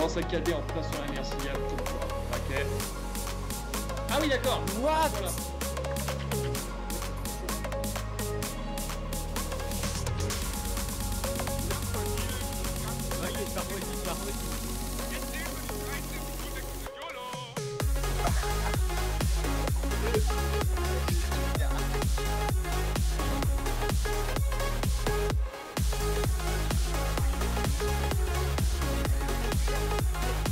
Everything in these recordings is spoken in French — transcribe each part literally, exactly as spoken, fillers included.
On s'est calé en plein sur l'énergie, ok. Ah oui, d'accord. What? Voilà. We'll be right back.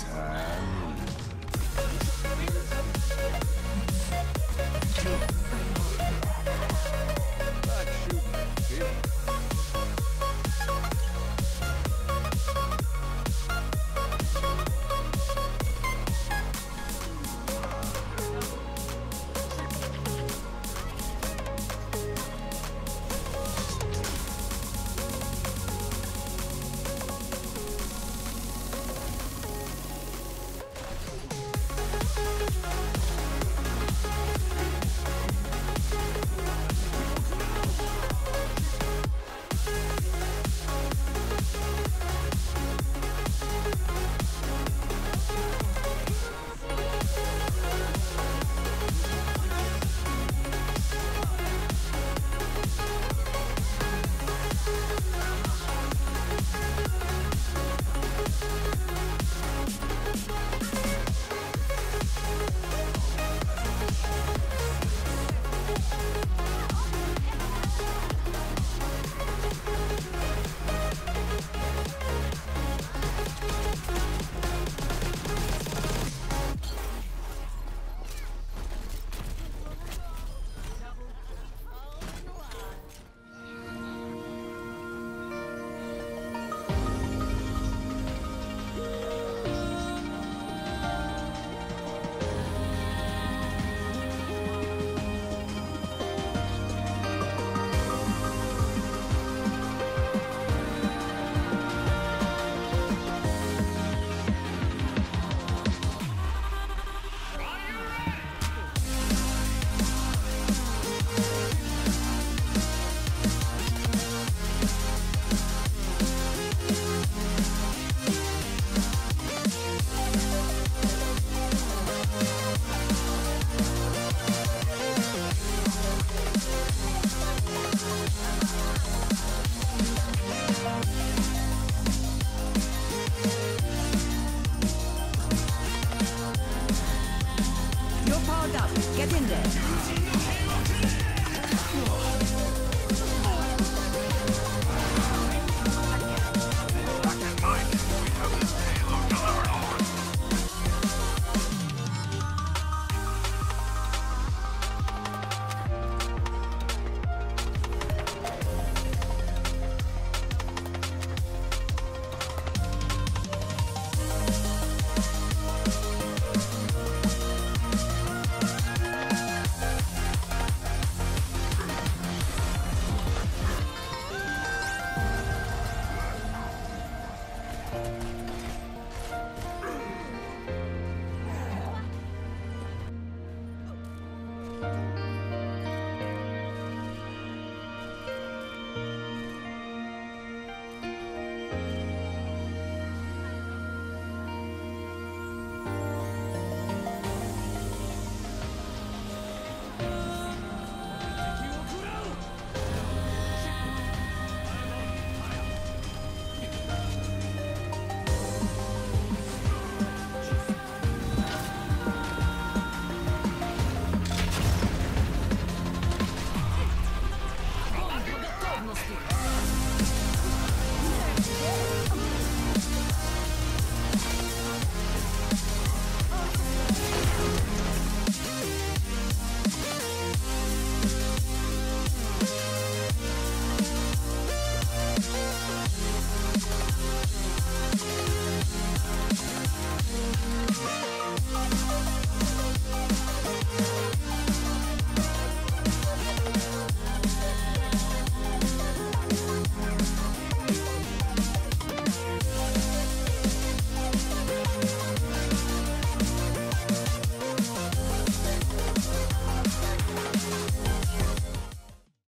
time.